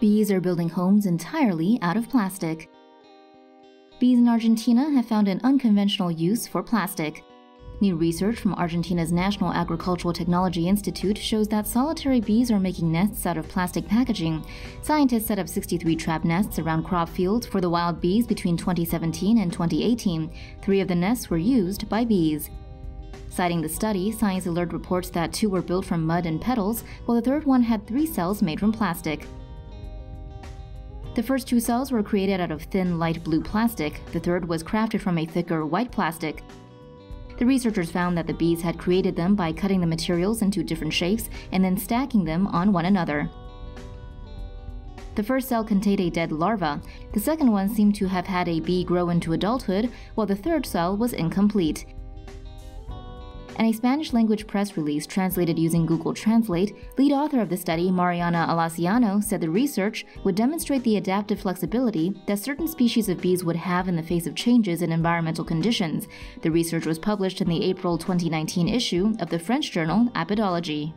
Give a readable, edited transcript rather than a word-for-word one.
Bees are building homes entirely out of plastic. Bees in Argentina have found an unconventional use for plastic. New research from Argentina's National Agricultural Technology Institute shows that solitary bees are making nests out of plastic packaging. Scientists set up 63 trap nests around crop fields for the wild bees between 2017 and 2018. 3 of the nests were used by bees. Citing the study, Science Alert reports that 2 were built from mud and petals, while the 3rd one had 3 cells made from plastic. The first 2 cells were created out of thin, light blue plastic. The 3rd was crafted from a thicker, white plastic. The researchers found that the bees had created them by cutting the materials into different shapes and then stacking them on one another. The first cell contained a dead larva. The second one seemed to have had a bee grow into adulthood, while the 3rd cell was incomplete. In a Spanish-language press release translated using Google Translate, lead author of the study, Mariana Alaciano, said the research would demonstrate the adaptive flexibility that certain species of bees would have in the face of changes in environmental conditions. The research was published in the April 2019 issue of the French journal Apidology.